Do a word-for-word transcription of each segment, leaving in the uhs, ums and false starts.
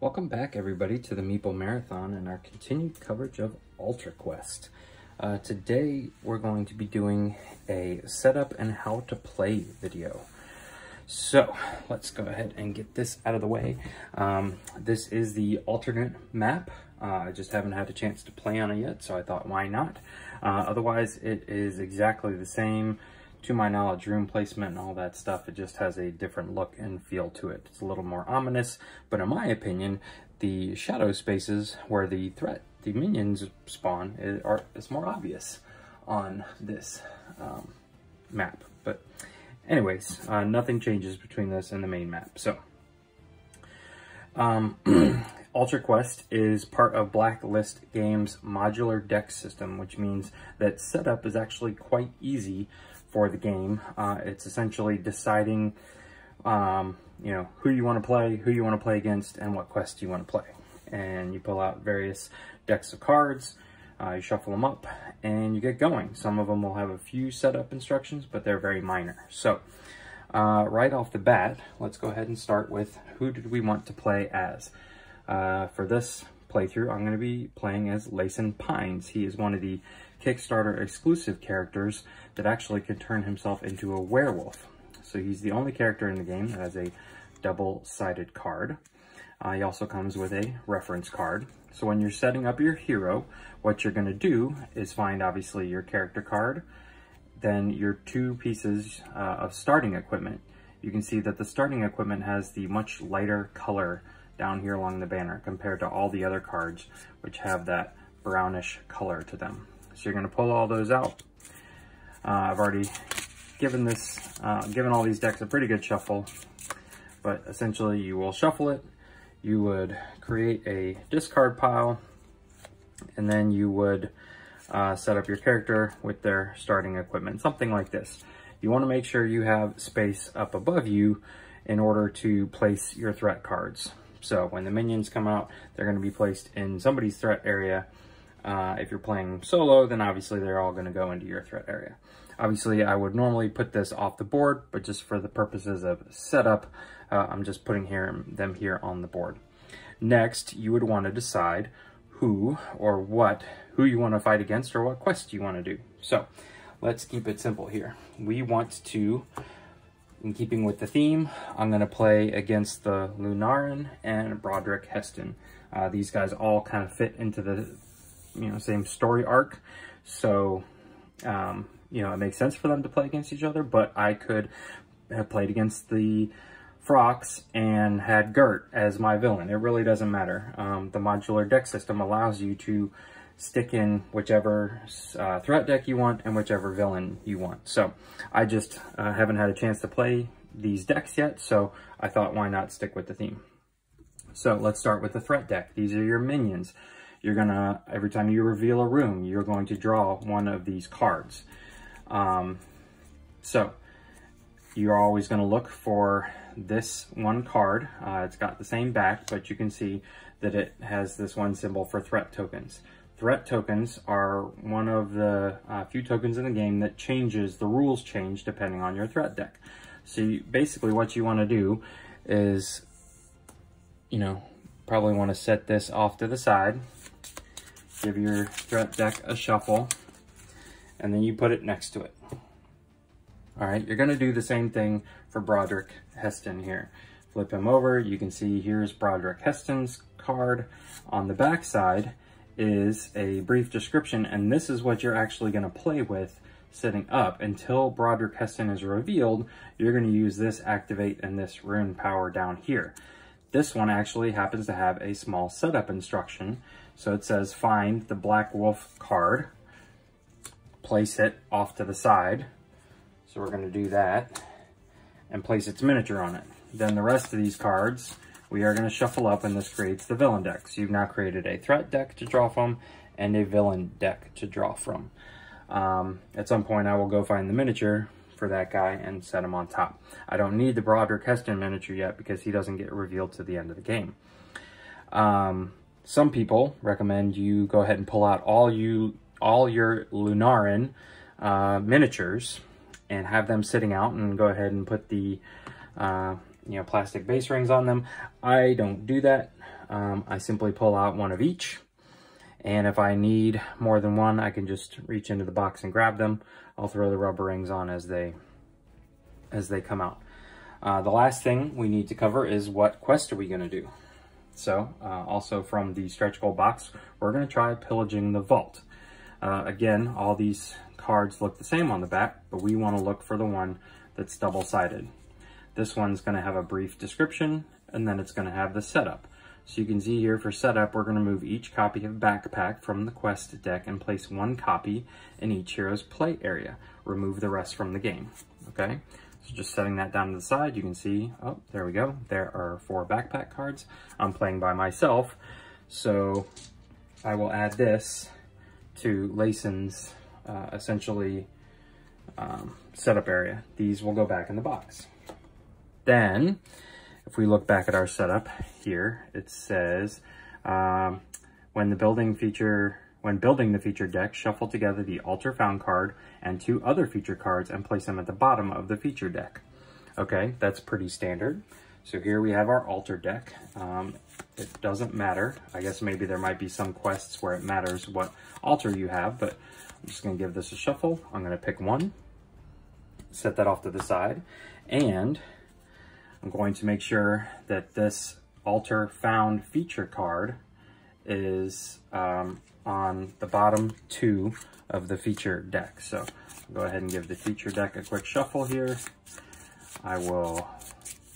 Welcome back, everybody, to the Meeple Marathon and our continued coverage of Altar Quest. Uh, today, we're going to be doing a setup and how to play video. So, let's go ahead and get this out of the way. Um, this is the alternate map. Uh, I just haven't had a chance to play on it yet, so I thought, why not? Uh, otherwise, it is exactly the same. To my knowledge, room placement and all that stuff, it just has a different look and feel to it. It's a little more ominous, but in my opinion, the shadow spaces where the threat, the minions spawn, is, are, is more obvious on this um, map. But anyways, uh, nothing changes between this and the main map. So, um, Altar Quest is part of Blacklist Games' modular deck system, which means that setup is actually quite easy for the game. Uh, it's essentially deciding, um, you know, who you want to play, who you want to play against, and what quest you want to play. And you pull out various decks of cards, uh, you shuffle them up, and you get going. Some of them will have a few setup instructions, but they're very minor. So, uh, right off the bat, let's go ahead and start with who did we want to play as. Uh, for this playthrough, I'm going to be playing as Layson Pines. He is one of the Kickstarter exclusive characters that actually can turn himself into a werewolf. So he's the only character in the game that has a double-sided card. Uh, he also comes with a reference card. So when you're setting up your hero, what you're going to do is find, obviously, your character card, then your two pieces uh, of starting equipment. You can see that the starting equipment has the much lighter color down here along the banner compared to all the other cards, which have that brownish color to them. So you're gonna pull all those out. Uh, I've already given this, uh, given all these decks a pretty good shuffle, but essentially you will shuffle it, you would create a discard pile, and then you would uh, set up your character with their starting equipment, something like this. You wanna make sure you have space up above you in order to place your threat cards. So when the minions come out, they're going to be placed in somebody's threat area. Uh, if you're playing solo, then obviously they're all going to go into your threat area. Obviously, I would normally put this off the board, but just for the purposes of setup, uh, I'm just putting here, them here on the board. Next, you would want to decide who or what, who you want to fight against or what quest you want to do. So let's keep it simple here. We want to... In keeping with the theme, I'm going to play against the Lunarin and Broderick Heston. Uh, these guys all kind of fit into the you know same story arc, so um, you know it makes sense for them to play against each other. But I could have played against the Frocks and had Gert as my villain. It really doesn't matter. Um, the modular deck system allows you to stick in whichever uh, threat deck you want and whichever villain you want. So I just uh, haven't had a chance to play these decks yet, so I thought why not stick with the theme. So let's start with the threat deck. These are your minions. You're gonna, every time you reveal a room, you're going to draw one of these cards. Um, so you're always gonna look for this one card. Uh, it's got the same back, but you can see that it has this one symbol for threat tokens. Threat tokens are one of the uh, few tokens in the game that changes, the rules change depending on your threat deck. So you, basically what you wanna do is, you know, probably wanna set this off to the side, give your threat deck a shuffle, and then you put it next to it. All right, you're gonna do the same thing for Broderick Heston here. Flip him over, you can see here's Broderick Heston's card. On the back side is a brief description, and this is what you're actually going to play with sitting up. Until Broderick Heston is revealed, you're going to use this activate and this rune power down here. This one actually happens to have a small setup instruction. So it says find the Black Wolf card, place it off to the side. So we're going to do that and place its miniature on it. Then the rest of these cards we are going to shuffle up, and this creates the villain deck. So you've now created a threat deck to draw from and a villain deck to draw from. Um, at some point, I will go find the miniature for that guy and set him on top. I don't need the Broderick Heston miniature yet because he doesn't get revealed to the end of the game. Um, some people recommend you go ahead and pull out all you all your Lunarin uh, miniatures and have them sitting out, and go ahead and put the... Uh, you know, plastic base rings on them. I don't do that. um, I simply pull out one of each. And if I need more than one, I can just reach into the box and grab them. I'll throw the rubber rings on as they as they come out. Uh, the last thing we need to cover is what quest are we going to do. So uh, also from the stretch goal box, we're going to try pillaging the vault. Uh, again, all these cards look the same on the back, but we want to look for the one that's double-sided. This one's going to have a brief description, and then it's going to have the setup. So you can see here for setup, we're going to move each copy of Backpack from the quest deck and place one copy in each hero's play area. Remove the rest from the game, okay? So just setting that down to the side, you can see, oh, there we go. There are four Backpack cards. I'm playing by myself, so I will add this to Layson's uh, essentially um, setup area. These will go back in the box. Then, if we look back at our setup here, it says, um, when the building feature, when building the feature deck, shuffle together the Altar Found card and two other feature cards and place them at the bottom of the feature deck. Okay, that's pretty standard. So here we have our Altar deck. Um, it doesn't matter. I guess maybe there might be some quests where it matters what Altar you have, but I'm just gonna give this a shuffle. I'm gonna pick one, set that off to the side, and I'm going to make sure that this Altar Found feature card is um, on the bottom two of the feature deck. So I'll go ahead and give the feature deck a quick shuffle here. I will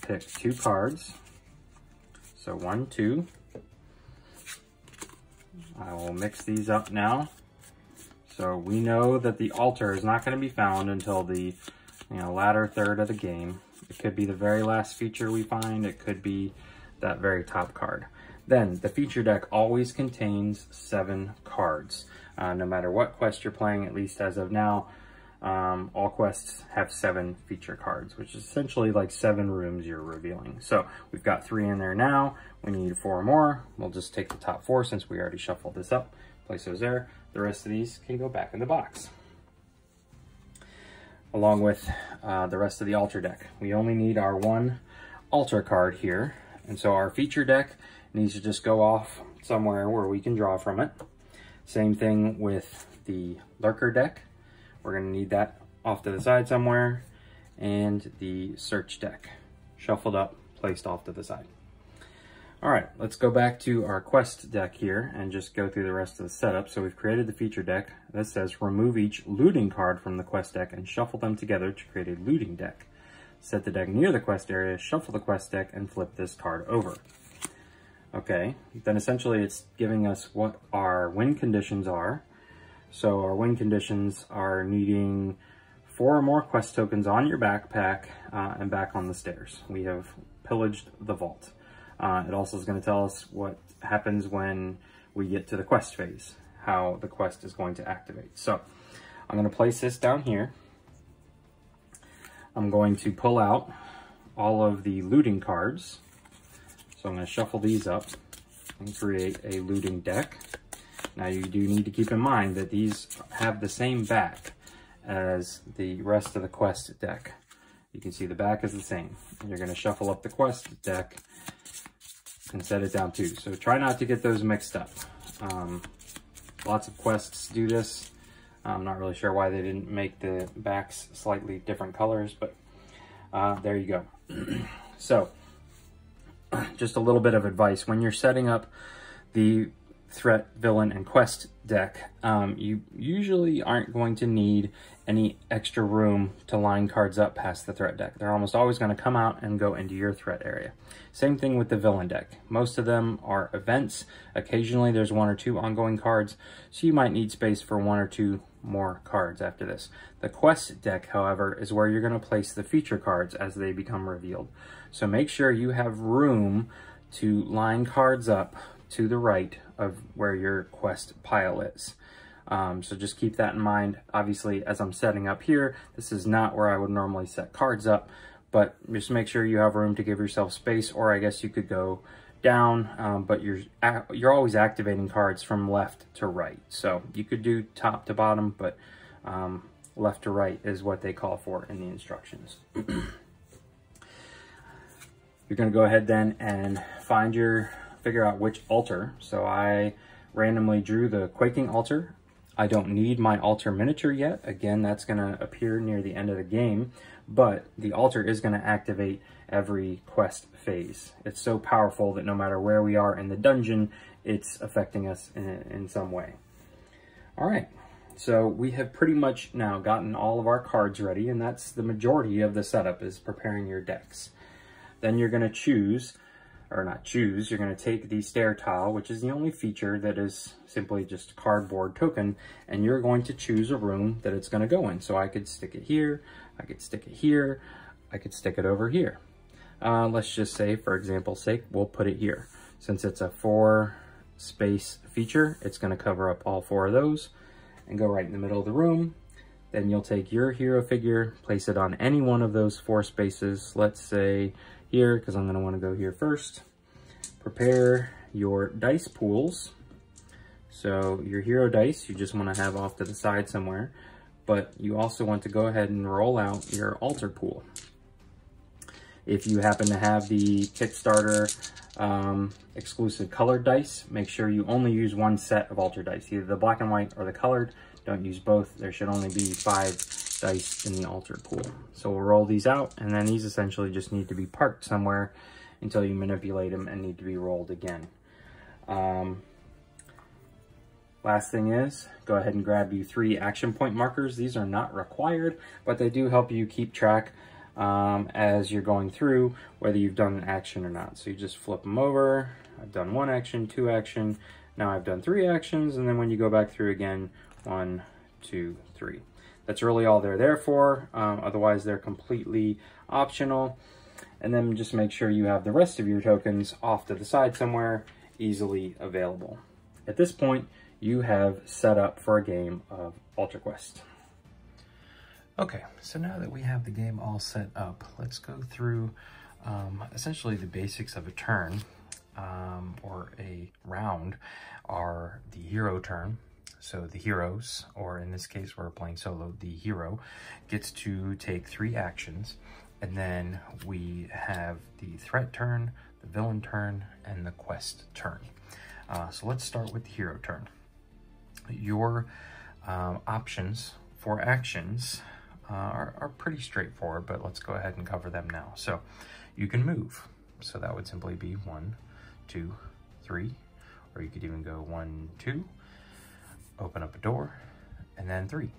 pick two cards. So one, two. I will mix these up now. So we know that the altar is not going to be found until the you know, latter third of the game. It could be the very last feature we find. It could be that very top card. Then the feature deck always contains seven cards. Uh, no matter what quest you're playing, at least as of now, um, all quests have seven feature cards, which is essentially like seven rooms you're revealing. So we've got three in there now. We need four more. We'll just take the top four since we already shuffled this up, place those there. The rest of these can go back in the box, along with uh, the rest of the altar deck. We only need our one altar card here. And so our feature deck needs to just go off somewhere where we can draw from it. Same thing with the lurker deck. We're gonna need that off to the side somewhere. And the search deck, shuffled up, placed off to the side. All right, let's go back to our quest deck here and just go through the rest of the setup. So we've created the feature deck. This says remove each looting card from the quest deck and shuffle them together to create a looting deck. Set the deck near the quest area, shuffle the quest deck, and flip this card over. Okay, then essentially it's giving us what our win conditions are. So our win conditions are needing four or more quest tokens on your backpack uh, and back on the stairs. We have pillaged the vault. Uh, it also is going to tell us what happens when we get to the quest phase, how the quest is going to activate. So I'm going to place this down here. I'm going to pull out all of the looting cards. So I'm going to shuffle these up and create a looting deck. Now you do need to keep in mind that these have the same back as the rest of the quest deck. You can see the back is the same. And you're going to shuffle up the quest deck and set it down too. So try not to get those mixed up. Um, lots of quests do this. I'm not really sure why they didn't make the backs slightly different colors, but uh, there you go. So just a little bit of advice. When you're setting up the threat, villain, and quest deck, um, you usually aren't going to need any extra room to line cards up past the threat deck. They're almost always going to come out and go into your threat area. Same thing with the villain deck. Most of them are events. Occasionally there's one or two ongoing cards, so you might need space for one or two more cards after this. The quest deck, however, is where you're going to place the feature cards as they become revealed. So make sure you have room to line cards up to the right of where your quest pile is. Um, so just keep that in mind. Obviously, as I'm setting up here, this is not where I would normally set cards up, but just make sure you have room to give yourself space, or I guess you could go down, um, but you're, you're always activating cards from left to right. So you could do top to bottom, but um, left to right is what they call for in the instructions. You're gonna go ahead then and find your figure out which altar. So I randomly drew the Quaking Altar. I don't need my altar miniature yet. Again, that's going to appear near the end of the game, but the altar is going to activate every quest phase. It's so powerful that no matter where we are in the dungeon, it's affecting us in, in some way. All right, so we have pretty much now gotten all of our cards ready, and that's the majority of the setup, is preparing your decks. Then you're going to choose, or not choose, you're going to take the stair tile, which is the only feature that is simply just a cardboard token, and you're going to choose a room that it's going to go in. So I could stick it here, I could stick it here, I could stick it over here. Uh, let's just say, for example's sake, we'll put it here. Since it's a four space feature, it's going to cover up all four of those and go right in the middle of the room. Then you'll take your hero figure, place it on any one of those four spaces, let's say here, because I'm going to want to go here first. Prepare your dice pools. So your hero dice, you just want to have off to the side somewhere, but you also want to go ahead and roll out your altar pool. If you happen to have the Kickstarter um, exclusive colored dice, make sure you only use one set of altar dice, either the black and white or the colored. Don't use both. There should only be five dice in the altar pool. So we'll roll these out, and then these essentially just need to be parked somewhere until you manipulate them and need to be rolled again. Um, last thing is, go ahead and grab you three action point markers. These are not required, but they do help you keep track um, as you're going through whether you've done an action or not. So you just flip them over. I've done one action, two action. Now I've done three actions, and then when you go back through again, one, two, three. That's really all they're there for. Um, otherwise, they're completely optional. And then just make sure you have the rest of your tokens off to the side somewhere, easily available. At this point, you have set up for a game of Altar Quest. Okay, so now that we have the game all set up, let's go through um, essentially the basics of a turn um, or a round are the hero turn. So the heroes, or in this case, we're playing solo, the hero gets to take three actions. And then we have the threat turn, the villain turn, and the quest turn. Uh, so let's start with the hero turn. Your um, options for actions uh, are, are pretty straightforward, but let's go ahead and cover them now. So you can move. So that would simply be one, two, three, or you could even go one, two, open up a door, and then three.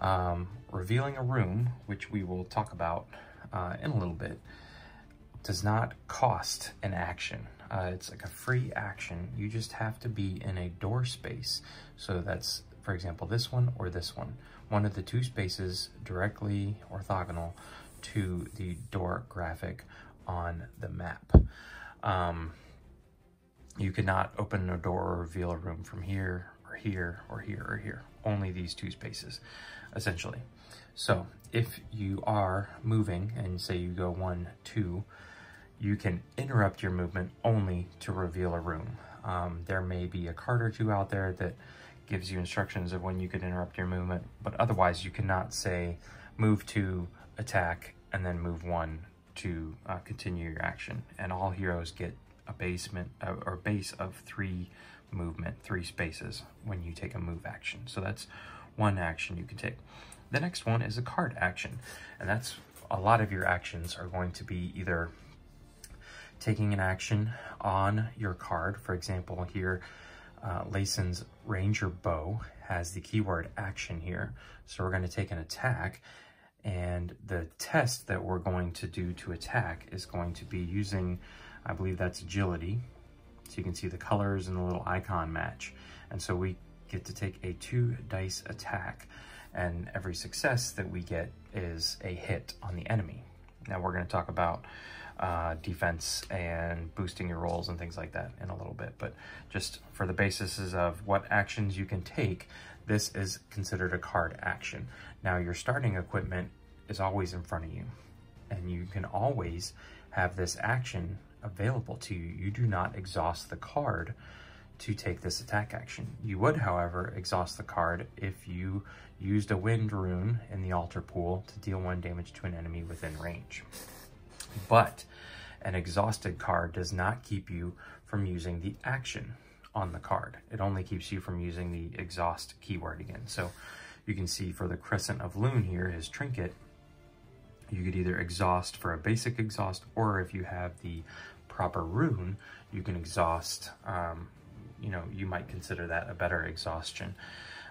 Um, revealing a room, which we will talk about uh, in a little bit, does not cost an action. Uh, it's like a free action. You just have to be in a door space. So that's, for example, this one or this one. One of the two spaces directly orthogonal to the door graphic on the map. Um, you cannot open a door or reveal a room from here, here, or here, or here. Only these two spaces, essentially. So if you are moving, and say you go one, two, you can interrupt your movement only to reveal a room. Um, there may be a card or two out there that gives you instructions of when you could interrupt your movement, but otherwise you cannot say move two, attack, and then move one to uh, continue your action. And all heroes get a basement uh, or base of three movement, three spaces when you take a move action. So that's one action you can take. The next one is a card action, and that's a lot of your actions are going to be either taking an action on your card. For example, here uh, Layson's Ranger Bow has the keyword action here. So we're going to take an attack, and the test that we're going to do to attack is going to be using, I believe that's agility. So you can see the colors and the little icon match. And so we get to take a two dice attack, and every success that we get is a hit on the enemy. Now we're going to talk about uh, defense and boosting your rolls and things like that in a little bit, but just for the basis of what actions you can take, this is considered a card action. Now your starting equipment is always in front of you, and you can always have this action available to you. You do not exhaust the card to take this attack action. You would, however, exhaust the card if you used a wind rune in the altar pool to deal one damage to an enemy within range. But An exhausted card does not keep you from using the action on the card. It only keeps you from using the exhaust keyword again. So you can see for the Crescent of Loon here, his trinket, you could either exhaust for a basic exhaust, or if you have the proper rune, you can exhaust, um, you know, you might consider that a better exhaustion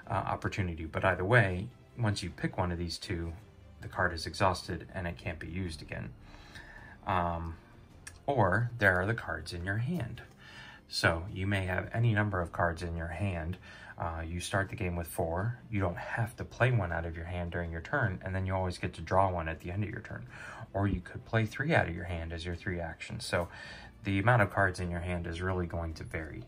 uh, opportunity. But either way, once you pick one of these two, the card is exhausted and it can't be used again. Um, or there are the cards in your hand. So you may have any number of cards in your hand. Uh, you start the game with four. You don't have to play one out of your hand during your turn, and then you always get to draw one at the end of your turn. Or you could play three out of your hand as your three actions. So the amount of cards in your hand is really going to vary.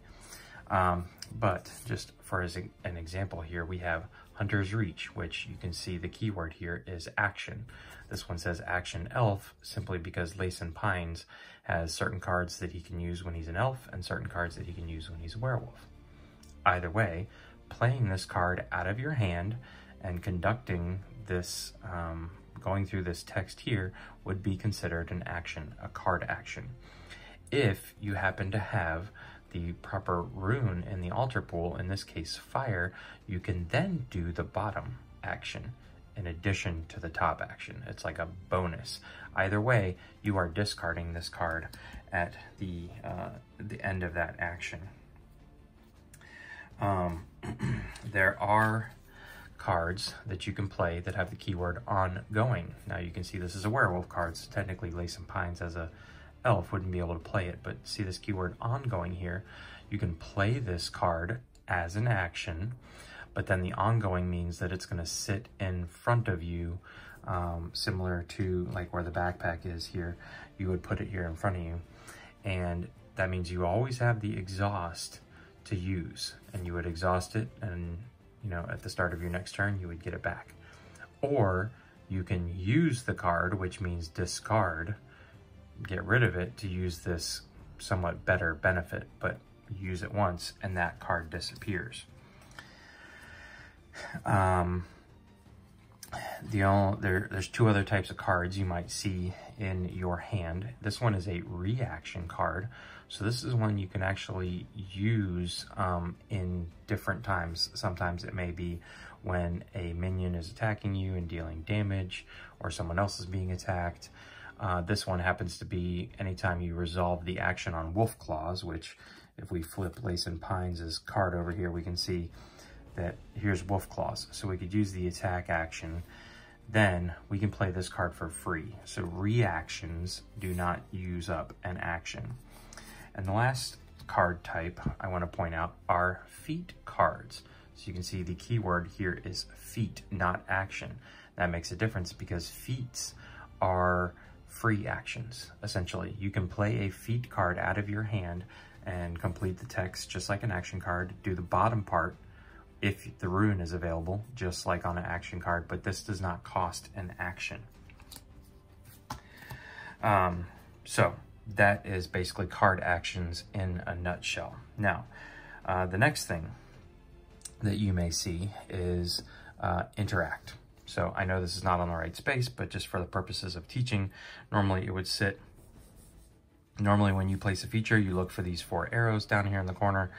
Um, but just for as a, an example here, we have Hunter's Reach, which you can see the keyword here is action. This one says Action Elf, simply because Layson Pines has certain cards that he can use when he's an elf and certain cards that he can use when he's a werewolf. Either way, playing this card out of your hand and conducting this, um, going through this text here, would be considered an action, a card action. If you happen to have the proper rune in the altar pool, in this case fire, you can then do the bottom action in addition to the top action. It's like a bonus. Either way, you are discarding this card at the, uh, the end of that action. Um, there are cards that you can play that have the keyword ongoing. Now you can see this is a werewolf card, so technically Layson Pines as a elf wouldn't be able to play it, but see this keyword ongoing here. You can play this card as an action, but then the ongoing means that it's going to sit in front of you, um, similar to like where the backpack is here. You would put it here in front of you, and that means you always have the exhaust to use, and you would exhaust it, and you know, at the start of your next turn you would get it back. Or you can use the card, which means discard, get rid of it to use this somewhat better benefit, but use it once and that card disappears. Um, the only, there, there's two other types of cards you might see in your hand. This one is a reaction card. So this is one you can actually use um, in different times. Sometimes it may be when a minion is attacking you and dealing damage, or someone else is being attacked. Uh, this one happens to be anytime you resolve the action on Wolf Claws, which if we flip Layson Pines' card over here, we can see that here's Wolf Claws. So we could use the attack action. Then we can play this card for free. So reactions do not use up an action. And the last card type I want to point out are feat cards. So you can see the keyword here is feat, not action. That makes a difference because feats are free actions, essentially. You can play a feat card out of your hand and complete the text just like an action card, do the bottom part if the rune is available, just like on an action card, but this does not cost an action. Um, so that is basically card actions in a nutshell. Now, uh, the next thing that you may see is uh, interact. So I know this is not on the right space, but just for the purposes of teaching, normally it would sit, normally when you place a feature, you look for these four arrows down here in the corner,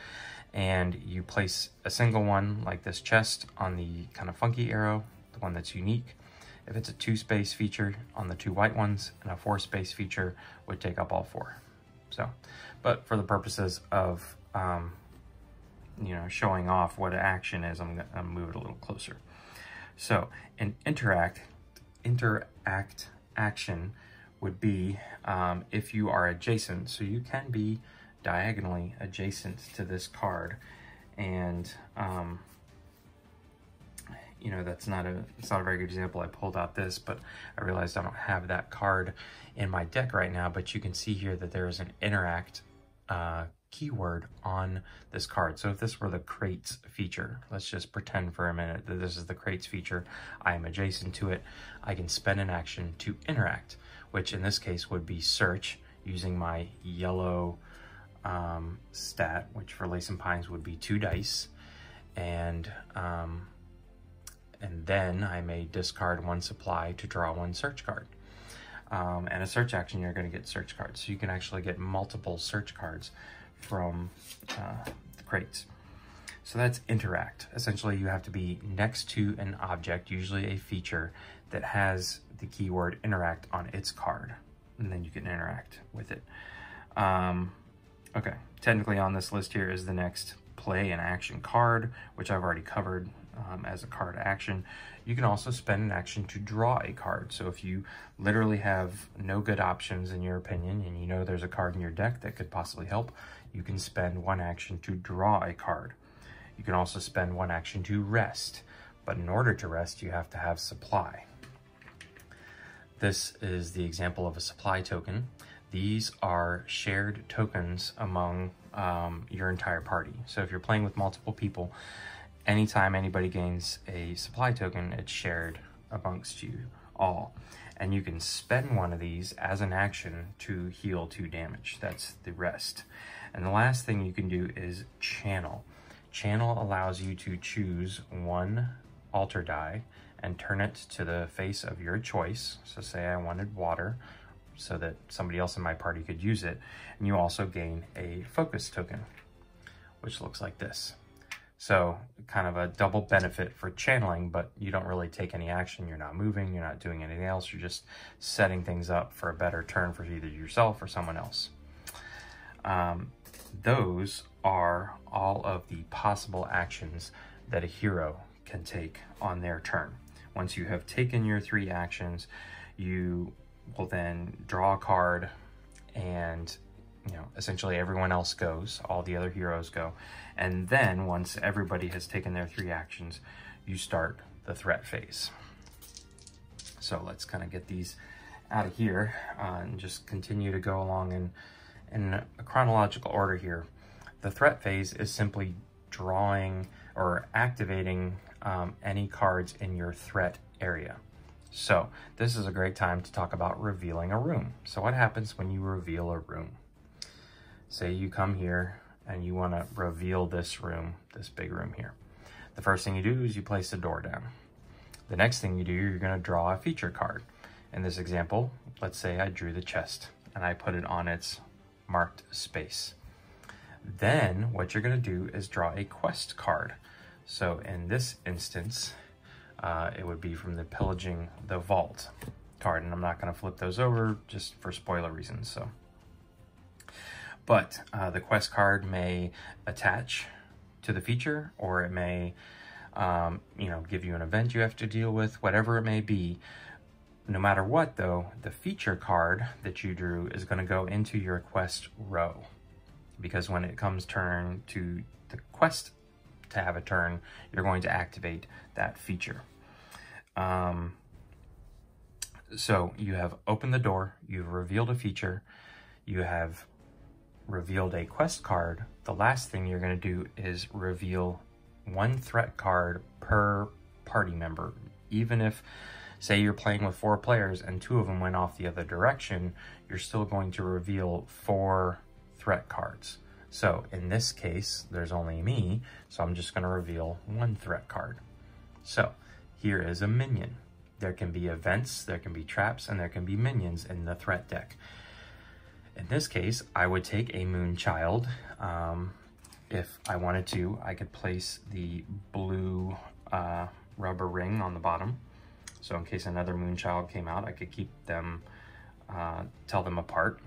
and you place a single one like this chest on the kind of funky arrow, the one that's unique. If it's a two space feature, on the two white ones, and a four space feature would take up all four. So, but for the purposes of, um, you know, showing off what an action is, I'm gonna move it a little closer. So an interact, interact action would be um, if you are adjacent. So you can be diagonally adjacent to this card, and um, you know, that's not a, it's not a very good example. I pulled out this, but I realized I don't have that card in my deck right now, but you can see here that there is an interact uh, keyword on this card. So if this were the crates feature, let's just pretend for a minute that this is the crates feature. I am adjacent to it. I can spend an action to interact, which in this case would be search using my yellow um, stat, which for Layson Pines would be two dice. And, um, And then I may discard one supply to draw one search card. um, and a search action, you're going to get search cards. So you can actually get multiple search cards from uh, the crates. So that's interact. Essentially, you have to be next to an object, usually a feature, that has the keyword interact on its card, and then you can interact with it. Um, okay, technically on this list here is the next play and action card, which I've already covered um, as a card action. You can also spend an action to draw a card. So if you literally have no good options in your opinion, and you know there's a card in your deck that could possibly help, you can spend one action to draw a card. You can also spend one action to rest, but in order to rest, you have to have supply. This is the example of a supply token. These are shared tokens among um, your entire party. So if you're playing with multiple people, anytime anybody gains a supply token, it's shared amongst you all. And you can spend one of these as an action to heal two damage. That's the rest. And the last thing you can do is channel. Channel allows you to choose one altar die and turn it to the face of your choice. So say I wanted water so that somebody else in my party could use it. And you also gain a focus token, which looks like this. So kind of a double benefit for channeling, but you don't really take any action. You're not moving, you're not doing anything else. You're just setting things up for a better turn for either yourself or someone else. Um, those are all of the possible actions that a hero can take on their turn. Once you have taken your three actions, you will then draw a card, and you know, essentially everyone else goes, all the other heroes go. And then once everybody has taken their three actions, you start the threat phase. So let's kind of get these out of here uh, and just continue to go along in, in a chronological order here. The threat phase is simply drawing or activating um, any cards in your threat area. So this is a great time to talk about revealing a room. So what happens when you reveal a room? Say you come here and you want to reveal this room, this big room here. The first thing you do is you place a door down. The next thing you do, you're going to draw a feature card. In this example, let's say I drew the chest and I put it on its marked space. Then what you're going to do is draw a quest card. So in this instance, uh, it would be from the Pillaging the Vault card, and I'm not going to flip those over just for spoiler reasons. So, But uh, the quest card may attach to the feature, or it may um, you know, give you an event you have to deal with, whatever it may be. No matter what though, the feature card that you drew is going to go into your quest row. Because when it comes turn to the quest to have a turn, you're going to activate that feature. Um, so you have opened the door, you've revealed a feature, you have revealed a quest card. The last thing you're going to do is reveal one threat card per party member. Even if, say you're playing with four players and two of them went off the other direction, you're still going to reveal four threat cards. So in this case, there's only me, so I'm just going to reveal one threat card. So here is a minion. There can be events, there can be traps, and there can be minions in the threat deck. In this case, I would take a moon child. Um, if I wanted to, I could place the blue uh, rubber ring on the bottom. So in case another moon child came out, I could keep them, uh, tell them apart.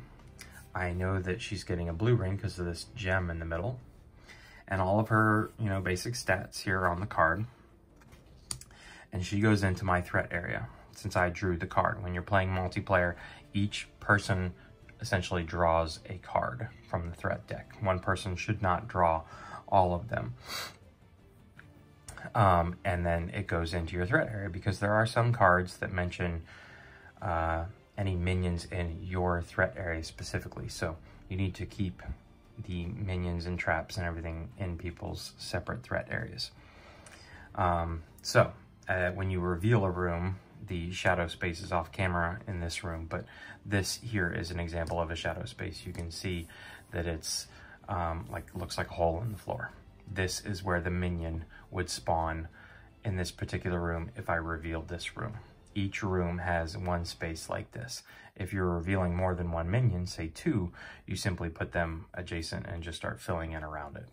I know that she's getting a blue ring because of this gem in the middle, and all of her, you know, basic stats here on the card. And she goes into my threat area since I drew the card. When you're playing multiplayer, each person essentially draws a card from the threat deck. One person should not draw all of them. Um, and then it goes into your threat area, because there are some cards that mention, uh, any minions in your threat area specifically. So you need to keep the minions and traps and everything in people's separate threat areas. Um, so uh, when you reveal a room, the shadow space is off camera in this room, but this here is an example of a shadow space. You can see that it's um, like, looks like a hole in the floor. This is where the minion would spawn in this particular room if I revealed this room. each room has one space like this. If you're revealing more than one minion, say two, you simply put them adjacent and just start filling in around it.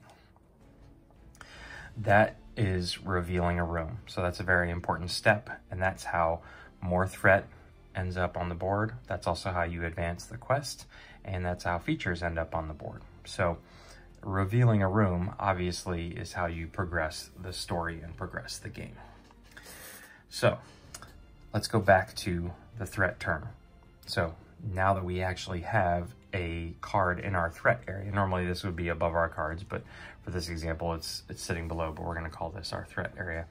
That is revealing a room. So that's a very important step, and that's how more threat ends up on the board. That's also how you advance the quest, and that's how features end up on the board. So revealing a room, obviously, is how you progress the story and progress the game. So let's go back to the threat turn. So now that we actually have a card in our threat area, normally this would be above our cards, but for this example, it's it's sitting below, but we're gonna call this our threat area.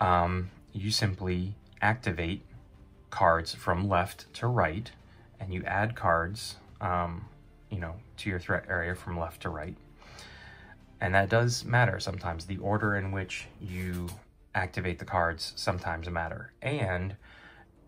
Um, you simply activate cards from left to right, and you add cards um, you know, to your threat area from left to right. And that does matter sometimes. The order in which you activate the cards sometimes matter. And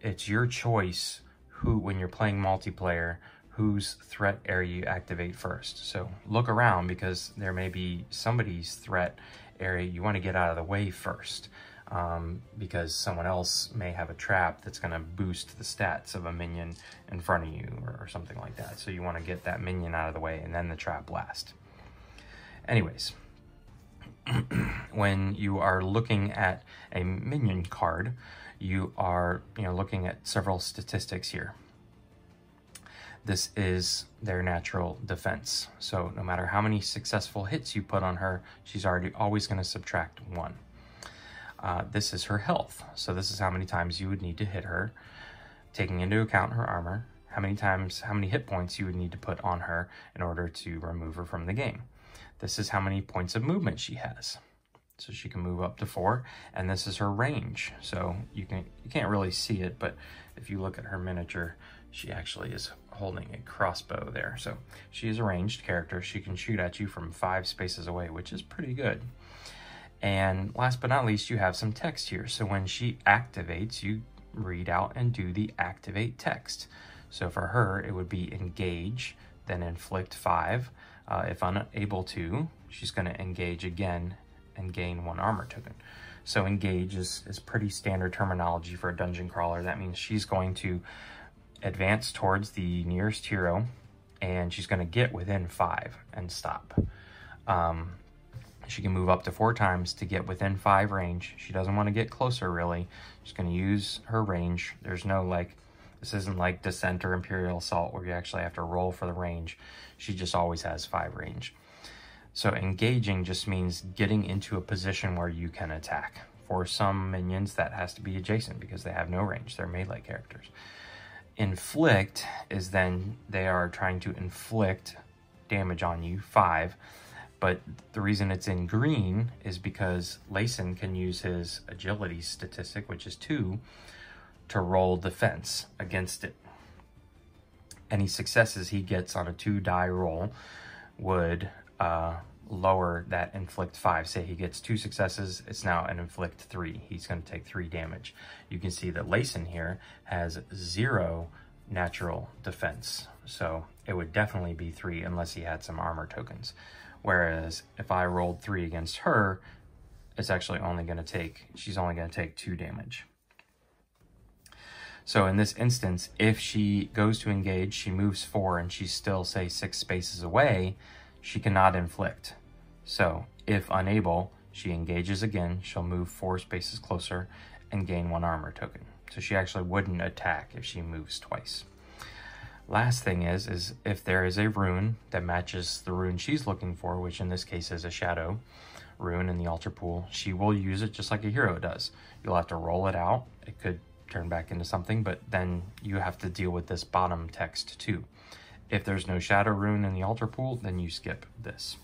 it's your choice who, when you're playing multiplayer, whose threat area you activate first. So look around, because there may be somebody's threat area you want to get out of the way first, um, because someone else may have a trap that's going to boost the stats of a minion in front of you, or, or something like that. So you want to get that minion out of the way and then the trap last. Anyways, when you are looking at a minion card, you are you know, looking at several statistics here. This is their natural defense. So no matter how many successful hits you put on her, she's already always gonna subtract one. Uh, this is her health. So this is how many times you would need to hit her, taking into account her armor, how many times, how many hit points you would need to put on her in order to remove her from the game. This is how many points of movement she has. So she can move up to four, and this is her range. So you can you can't really see it, but if you look at her miniature, she actually is holding a crossbow there. So she is a ranged character. She can shoot at you from five spaces away, which is pretty good. And last but not least, you have some text here. So when she activates, you read out and do the activate text. So for her, it would be engage, then inflict five. Uh, if unable to, she's gonna engage again and gain one armor token. So engage is, is pretty standard terminology for a dungeon crawler. That means she's going to advance towards the nearest hero, and she's going to get within five and stop. Um, she can move up to four times to get within five range. She doesn't want to get closer, really. She's going to use her range. There's no, like, this isn't like Descent or Imperial Assault where you actually have to roll for the range. She just always has five range. So engaging just means getting into a position where you can attack. For some minions, that has to be adjacent because they have no range. They're melee characters. Inflict is then they are trying to inflict damage on you, five. But the reason it's in green is because Layson can use his agility statistic, which is two, to roll defense against it. Any successes he gets on a two die roll would Uh, lower that inflict five. Say he gets two successes, it's now an inflict three. He's going to take three damage. You can see that Layson here has zero natural defense, so it would definitely be three unless he had some armor tokens. Whereas if I rolled three against her, it's actually only going to take, she's only going to take two damage. So in this instance, if she goes to engage, she moves four, and she's still, say, six spaces away, she cannot inflict. So if unable, she engages again, she'll move four spaces closer and gain one armor token. So she actually wouldn't attack if she moves twice. Last thing is, is if there is a rune that matches the rune she's looking for, which in this case is a shadow rune in the altar pool, she will use it just like a hero does. You'll have to roll it out. It could turn back into something, but then you have to deal with this bottom text too. If there's no shadow rune in the altar pool, then you skip this.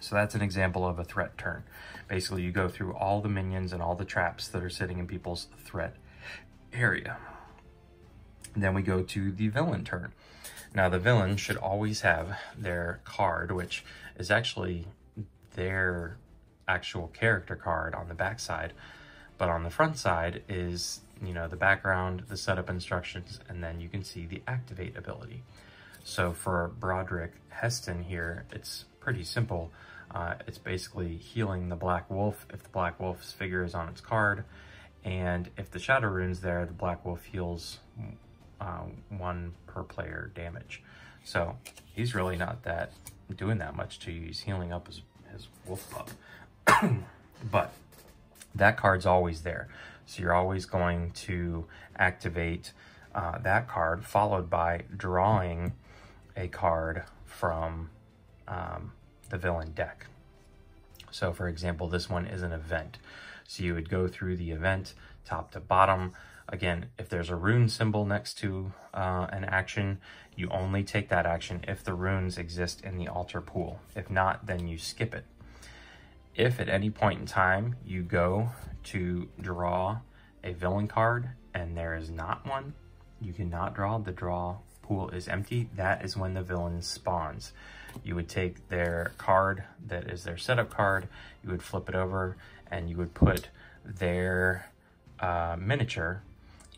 So that's an example of a threat turn. Basically, you go through all the minions and all the traps that are sitting in people's threat area. And then we go to the villain turn. Now, the villain should always have their card, which is actually their actual character card on the backside, but on the front side is, you know, the background, the setup instructions, and then you can see the activate ability. So for Broderick Heston here, it's pretty simple. Uh, it's basically healing the Black Wolf if the Black Wolf's figure is on its card, And if the Shadow Rune's there, the Black Wolf heals uh, one per player damage. So he's really not that doing that much to you. He's healing up his, his wolf pup. But that card's always there. So you're always going to activate uh, that card, followed by drawing a card from um, the villain deck. So for example, this one is an event. So you would go through the event top to bottom. Again, if there's a rune symbol next to uh, an action, you only take that action if the runes exist in the altar pool. If not, then you skip it. If at any point in time you go to draw a villain card and there is not one, you cannot draw. The draw pool is empty. That is when the villain spawns. You would take their card that is their setup card, you would flip it over, and you would put their uh, miniature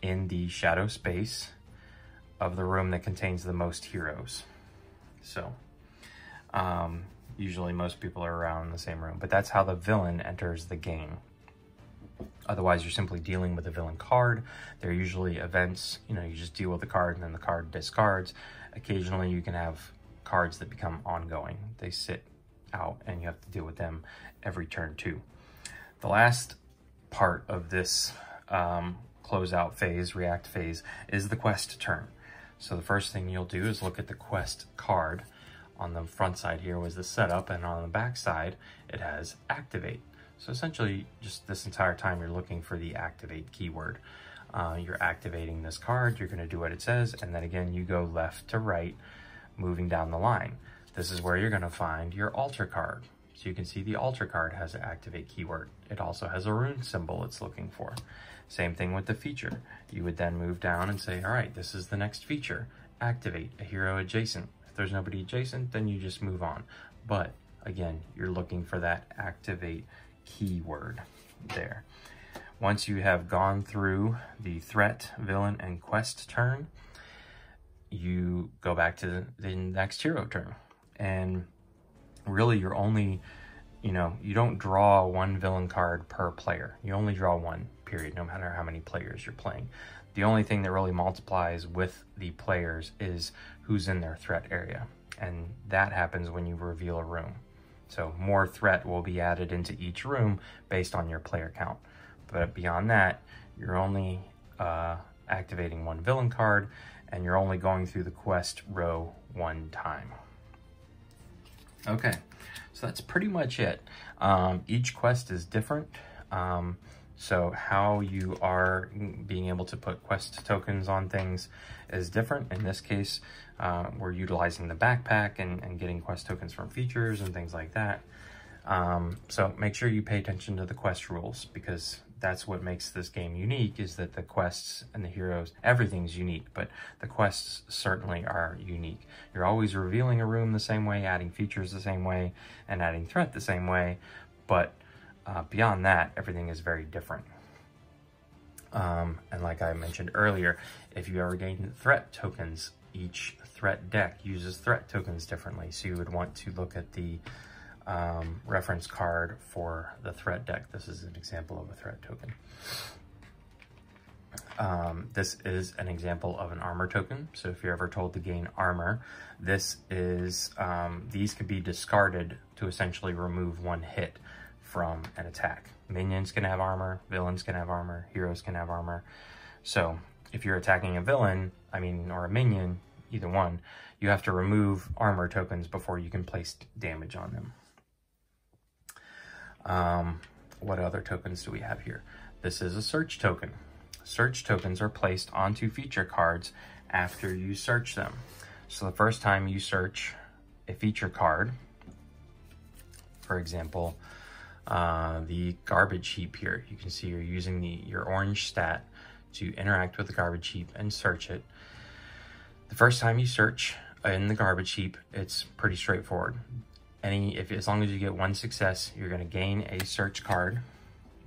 in the shadow space of the room that contains the most heroes. So, um, usually most people are around in the same room, but that's how the villain enters the game. Otherwise, you're simply dealing with a villain card. They're usually events, you know, you just deal with the card and then the card discards. Occasionally, you can have cards that become ongoing. They sit out and you have to deal with them every turn too. The last part of this um, closeout phase, react phase, is the quest turn. So the first thing you'll do is look at the quest card. On the front side here was the setup, and on the back side it has activate. So essentially, just this entire time you're looking for the activate keyword. Uh, you're activating this card, you're going to do what it says, and then again you go left to right, moving down the line. This is where you're going to find your altar card. So you can see the altar card has an activate keyword. It also has a rune symbol it's looking for. Same thing with the feature. You would then move down and say, all right, this is the next feature. Activate a hero adjacent. If there's nobody adjacent, then you just move on. But again, you're looking for that activate keyword there. Once you have gone through the threat, villain, and quest turn, you go back to the, the next hero turn. And really, you're only, you know, you don't draw one villain card per player. You only draw one, period, no matter how many players you're playing. The only thing that really multiplies with the players is who's in their threat area. And that happens when you reveal a room. So more threat will be added into each room based on your player count. But beyond that, you're only uh, activating one villain card, and you're only going through the quest row one time. Okay, so that's pretty much it. Um, each quest is different, um, so how you are being able to put quest tokens on things is different. In this case, uh, we're utilizing the backpack and, and getting quest tokens from features and things like that. Um, so make sure you pay attention to the quest rules, because that's what makes this game unique, is that the quests and the heroes, everything's unique, but the quests certainly are unique. You're always revealing a room the same way, adding features the same way, and adding threat the same way, but uh, beyond that, everything is very different. Um, and like I mentioned earlier, if you ever gain threat tokens, each threat deck uses threat tokens differently, so you would want to look at the Um, reference card for the threat deck. This is an example of a threat token. Um, this is an example of an armor token. So if you're ever told to gain armor, this is um, these can be discarded to essentially remove one hit from an attack. Minions can have armor, villains can have armor, heroes can have armor. So if you're attacking a villain, I mean, or a minion, either one, you have to remove armor tokens before you can place damage on them. Um, what other tokens do we have here? This is a search token. Search tokens are placed onto feature cards after you search them. So the first time you search a feature card, for example, uh, the garbage heap here, you can see you're using the, your orange stat to interact with the garbage heap and search it. The first time you search in the garbage heap, it's pretty straightforward. Any, if, as long as you get one success, you're going to gain a search card,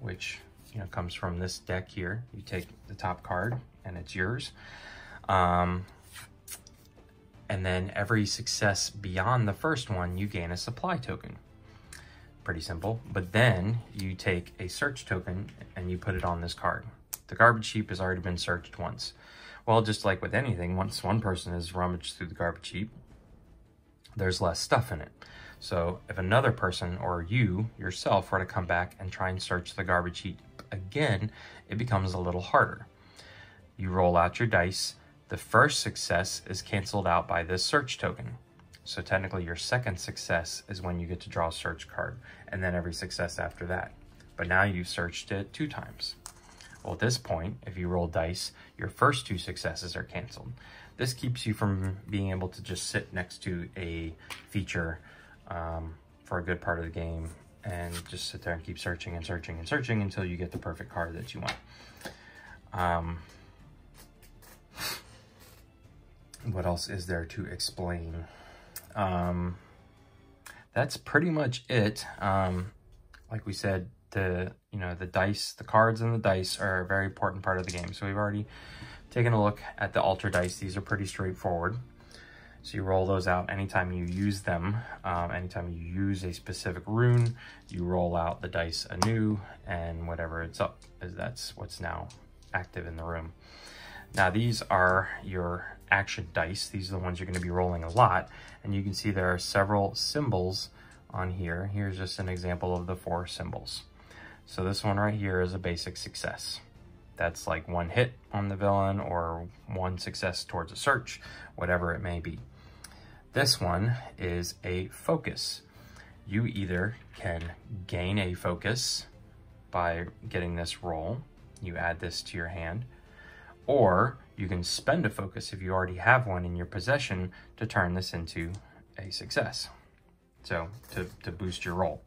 which, you know, comes from this deck here. You take the top card and it's yours. Um, and then every success beyond the first one, you gain a supply token. pretty simple. But then you take a search token and you put it on this card. The garbage heap has already been searched once. Well, just like with anything, once one person has rummaged through the garbage heap, there's less stuff in it. So if another person or you yourself were to come back and try and search the garbage heap again, it becomes a little harder. You roll out your dice. The first success is canceled out by this search token. So technically your second success is when you get to draw a search card, and then every success after that. But now you've searched it two times. Well, at this point, if you roll dice, your first two successes are canceled. This keeps you from being able to just sit next to a feature um, for a good part of the game and just sit there and keep searching and searching and searching until you get the perfect card that you want. Um, what else is there to explain? Um, that's pretty much it. Um, like we said, the, you know, the dice, the cards and the dice are a very important part of the game. So we've already taken a look at the altar dice. These are pretty straightforward. So you roll those out anytime you use them. Um, anytime you use a specific rune, you roll out the dice anew, and whatever it's up, is that's what's now active in the room. Now these are your action dice. These are the ones you're going to be rolling a lot. And you can see there are several symbols on here. Here's just an example of the four symbols. So this one right here is a basic success. That's like one hit on the villain or one success towards a search, whatever it may be. This one is a focus. You either can gain a focus by getting this roll. You add this to your hand, or you can spend a focus if you already have one in your possession to turn this into a success. So to, to boost your roll.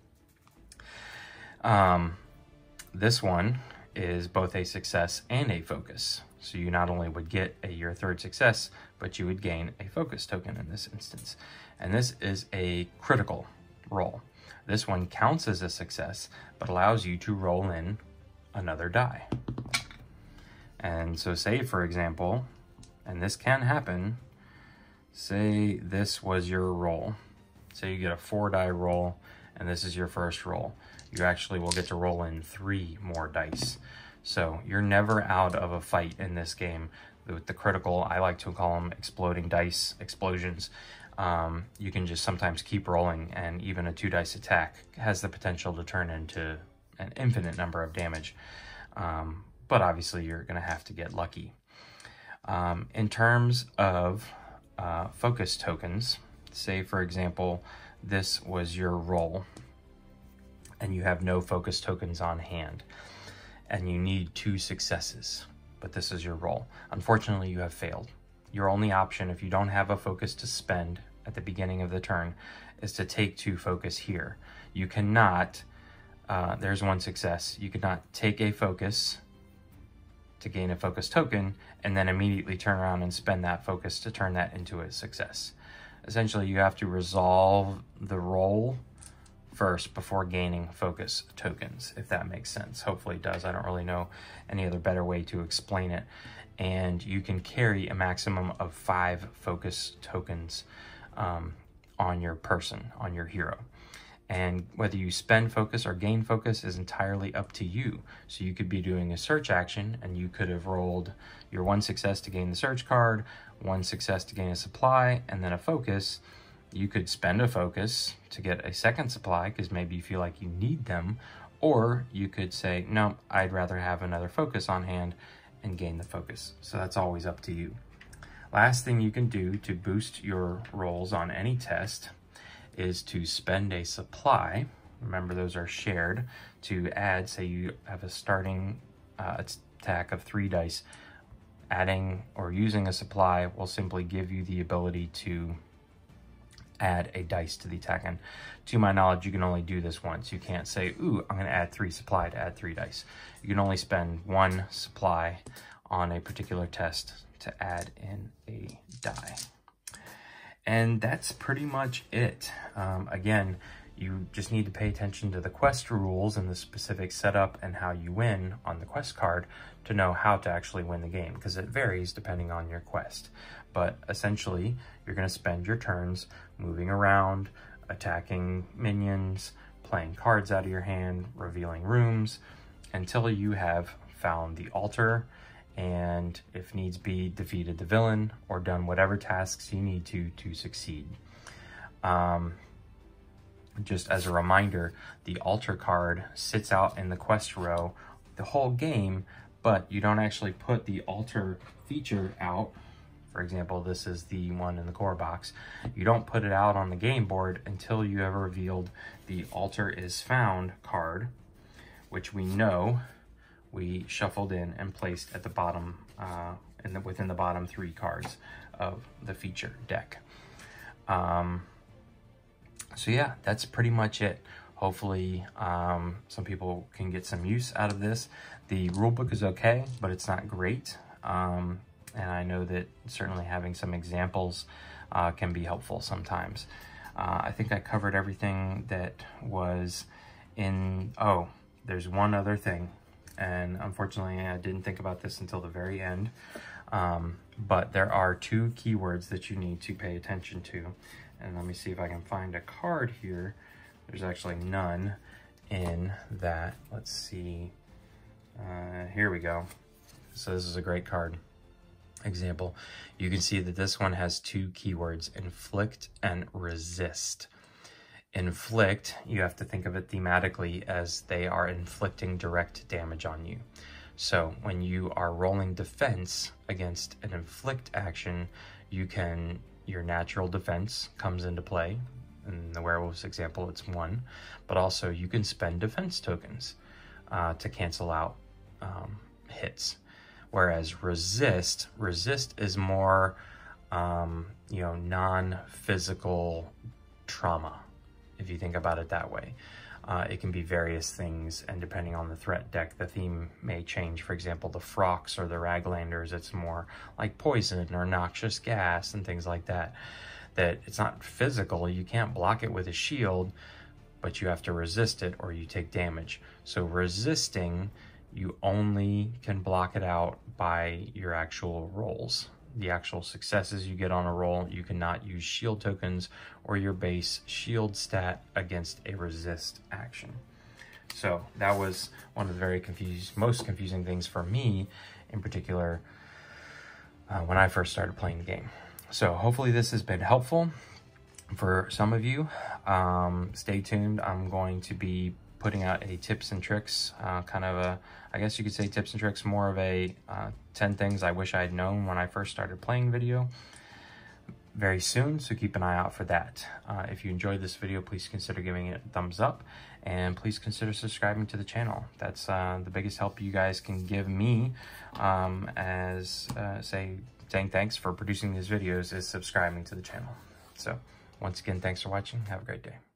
Um, this one is both a success and a focus. So you not only would get a your third success, but you would gain a focus token in this instance. And this is a critical roll. This one counts as a success, but allows you to roll in another die. And so say, for example, and this can happen, say this was your roll. Say you get a four die roll, and this is your first roll. You actually will get to roll in three more dice. So you're never out of a fight in this game. With the critical, I like to call them exploding dice, explosions. Um, you can just sometimes keep rolling, and even a two dice attack has the potential to turn into an infinite number of damage. Um, but obviously you're gonna have to get lucky. Um, in terms of uh, focus tokens, say for example, this was your roll, and you have no focus tokens on hand, and you need two successes, but this is your roll. Unfortunately, you have failed. Your only option, if you don't have a focus to spend at the beginning of the turn, is to take two focus here. You cannot, uh, there's one success, you cannot take a focus to gain a focus token, and then immediately turn around and spend that focus to turn that into a success. Essentially, you have to resolve the roll first before gaining focus tokens, if that makes sense. Hopefully it does. I don't really know any other better way to explain it. And you can carry a maximum of five focus tokens um, on your person, on your hero. And whether you spend focus or gain focus is entirely up to you. So you could be doing a search action, and you could have rolled your one success to gain the search card, one success to gain a supply, and then a focus. You could spend a focus to get a second supply because maybe you feel like you need them, or you could say, no, I'd rather have another focus on hand and gain the focus. So that's always up to you. Last thing you can do to boost your rolls on any test is to spend a supply. Remember, those are shared, to add, say you have a starting uh, attack of three dice. Adding or using a supply will simply give you the ability to add a dice to the attack. And to my knowledge, you can only do this once. You can't say, ooh, I'm gonna add three supply to add three dice. You can only spend one supply on a particular test to add in a die. And that's pretty much it. Um, again, you just need to pay attention to the quest rules and the specific setup and how you win on the quest card to know how to actually win the game, because it varies depending on your quest. But essentially, you're going to spend your turns moving around, attacking minions, playing cards out of your hand, revealing rooms, until you have found the altar and, if needs be, defeated the villain or done whatever tasks you need to to succeed. Um, just as a reminder, the altar card sits out in the quest row the whole game, but you don't actually put the altar feature out. For example, this is the one in the core box. You don't put it out on the game board until you have revealed the altar is found card, which we know we shuffled in and placed at the bottom, uh, in the, within the bottom three cards of the feature deck. Um, so yeah, that's pretty much it. Hopefully um, some people can get some use out of this. The rule book is okay, but it's not great. Um, And I know that certainly having some examples uh, can be helpful sometimes. Uh, I think I covered everything that was in... Oh, there's one other thing. And unfortunately, I didn't think about this until the very end. Um, but there are two keywords that you need to pay attention to. And let me see if I can find a card here. There's actually none in that. Let's see. Uh, here we go. So this is a great card. Example, you can see that this one has two keywords, inflict and resist. Inflict, you have to think of it thematically as they are inflicting direct damage on you. So when you are rolling defense against an inflict action, you can, your natural defense comes into play. In the werewolf's example, it's one, but also you can spend defense tokens uh, to cancel out um, hits. Whereas resist, resist is more, um, you know, non-physical trauma, if you think about it that way. Uh, it can be various things, and depending on the threat deck, the theme may change. For example, the Frocks or the Raglanders, it's more like poison or noxious gas and things like that. That it's not physical, you can't block it with a shield, but you have to resist it or you take damage. So resisting... you only can block it out by your actual rolls. The actual successes you get on a roll, you cannot use shield tokens or your base shield stat against a resist action. So that was one of the very confused, most confusing things for me in particular uh, when I first started playing the game. So hopefully this has been helpful for some of you. Um, stay tuned, I'm going to be putting out a tips and tricks, uh, kind of a, I guess you could say tips and tricks, more of a uh, ten things I wish I had known when I first started playing video very soon. So keep an eye out for that. Uh, if you enjoyed this video, please consider giving it a thumbs up and please consider subscribing to the channel. That's uh, the biggest help you guys can give me um, as uh, say, saying thanks for producing these videos is subscribing to the channel. So once again, thanks for watching. Have a great day.